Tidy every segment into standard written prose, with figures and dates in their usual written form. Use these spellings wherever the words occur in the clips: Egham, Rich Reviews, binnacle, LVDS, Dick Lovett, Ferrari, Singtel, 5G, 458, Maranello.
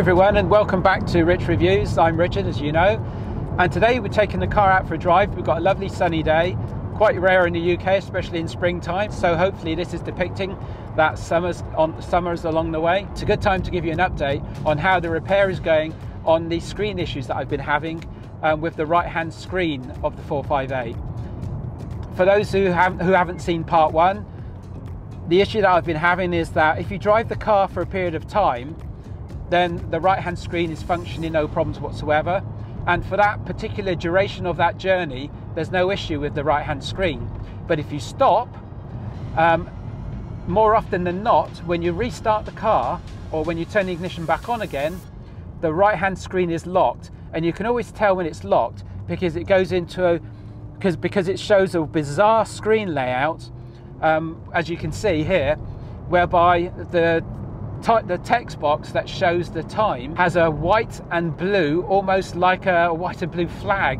everyone, and welcome back to Rich Reviews. I'm Richard, as you know, and today we're taking the car out for a drive. We've got a lovely sunny day, quite rare in the UK, especially in springtime, so hopefully this is depicting that summer's along the way. It's a good time to give you an update on how the repair is going on the screen issues that I've been having with the right-hand screen of the 458. For those who haven't seen part one, the issue that I've been having is that if you drive the car for a period of time, then the right-hand screen is functioning no problems whatsoever. And for that particular duration of that journey, there's no issue with the right-hand screen. But if you stop, more often than not, when you restart the car or when you turn the ignition back on again, the right-hand screen is locked. And you can always tell when it's locked because it goes into because it shows a bizarre screen layout, as you can see here, whereby the text box that shows the time has a white and blue, almost like a white and blue flag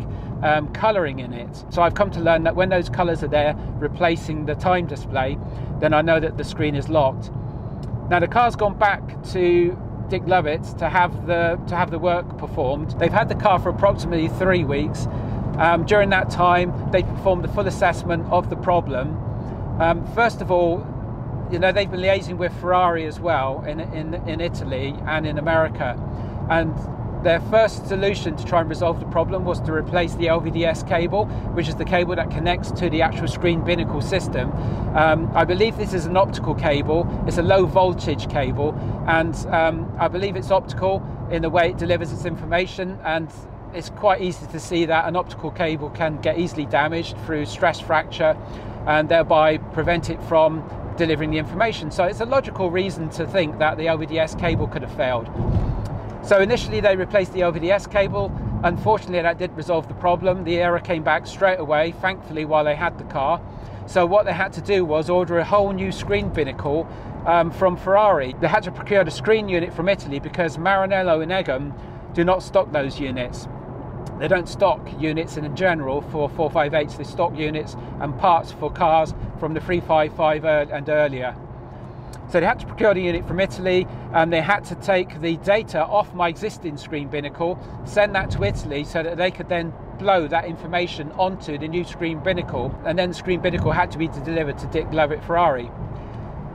colouring in it. So I've come to learn that when those colours are there replacing the time display, then I know that the screen is locked. Now the car's gone back to Dick Lovett to have the work performed. They've had the car for approximately 3 weeks. During that time they performed the full assessment of the problem. First of all, you know, they've been liaising with Ferrari as well in Italy and in America, and their first solution to try and resolve the problem was to replace the LVDS cable, which is the cable that connects to the actual screen binnacle system. I believe this is an optical cable. It's a low voltage cable, and I believe it's optical in the way it delivers its information, and it's quite easy to see that an optical cable can get easily damaged through stress fracture and thereby prevent it from delivering the information. So it's a logical reason to think that the LVDS cable could have failed. So initially they replaced the LVDS cable. Unfortunately, that did resolve the problem. The error came back straight away, thankfully, while they had the car. So what they had to do was order a whole new screen binnacle from Ferrari. They had to procure the screen unit from Italy because Maranello and Egham do not stock those units. They don't stock units in general for 458s, they stock units and parts for cars from the 355 and earlier. So they had to procure the unit from Italy, and they had to take the data off my existing screen binnacle, send that to Italy so that they could then blow that information onto the new screen binnacle, and then the screen binnacle had to be delivered to Dick Lovett Ferrari.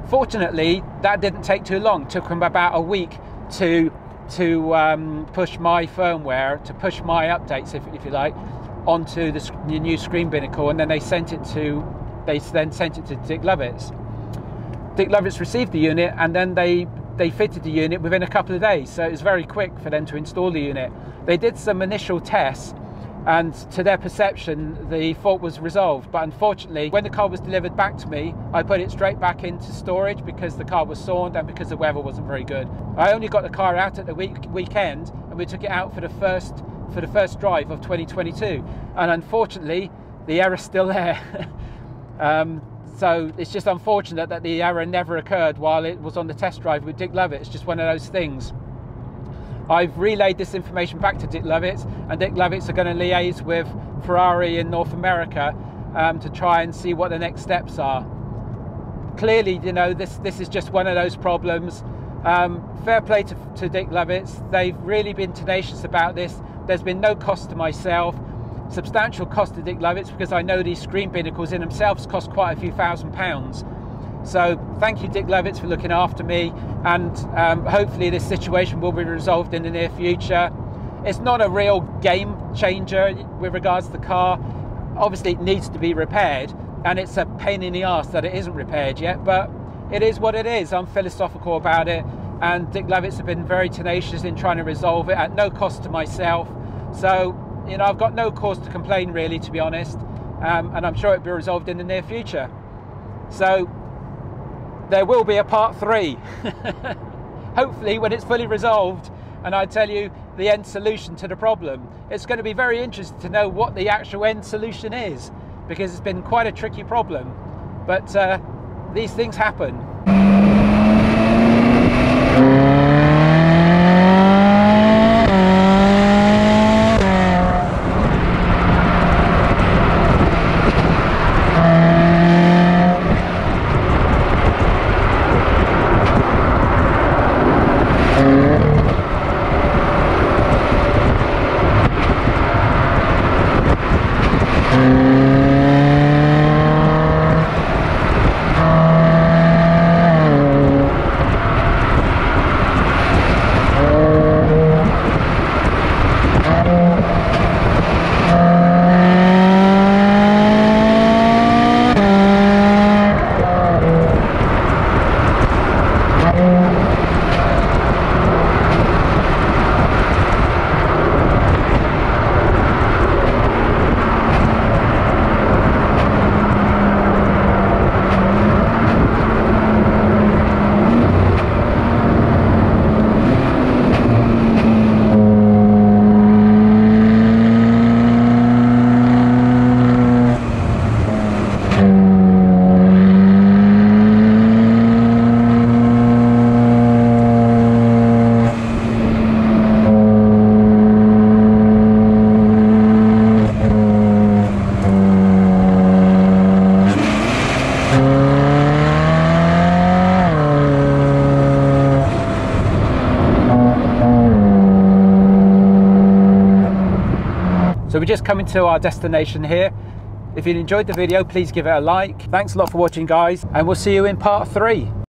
Fortunately, that didn't take too long. It took them about a week to push my firmware, to push my updates, if you like, onto the new screen binnacle, and then they sent it to Dick Lovett's. Dick Lovett's received the unit, and then they fitted the unit within a couple of days, so it was very quick for them to install the unit. They did some initial tests, and to their perception, the fault was resolved. But unfortunately, when the car was delivered back to me, I put it straight back into storage because the car was soiled and because the weather wasn't very good. I only got the car out at the weekend, and we took it out for the first drive of 2022. And unfortunately, the error's still there. So it's just unfortunate that the error never occurred while it was on the test drive with Dick Lovett. It's just one of those things. I've relayed this information back to Dick Lovett, and Dick Lovett are going to liaise with Ferrari in North America to try and see what the next steps are. Clearly, you know, this is just one of those problems. Fair play to Dick Lovett. They've really been tenacious about this. There's been no cost to myself, substantial cost to Dick Lovett, because I know these screen binnacles in themselves cost quite a few £1000s. So thank you, Dick Lovett, for looking after me, and hopefully this situation will be resolved in the near future. It's not a real game changer with regards to the car. Obviously it needs to be repaired, and it's a pain in the arse that it isn't repaired yet, but it is what it is. I'm philosophical about it, and Dick Lovett's have been very tenacious in trying to resolve it at no cost to myself. So, you know, I've got no cause to complain, really, to be honest, and I'm sure it'll be resolved in the near future. So there will be a part three, hopefully, when it's fully resolved and I tell you the end solution to the problem. It's going to be very interesting to know what the actual end solution is, because it's been quite a tricky problem, but these things happen. we're just coming to our destination here. If you enjoyed the video, please give it a like. Thanks a lot for watching, guys, and we'll see you in part 3.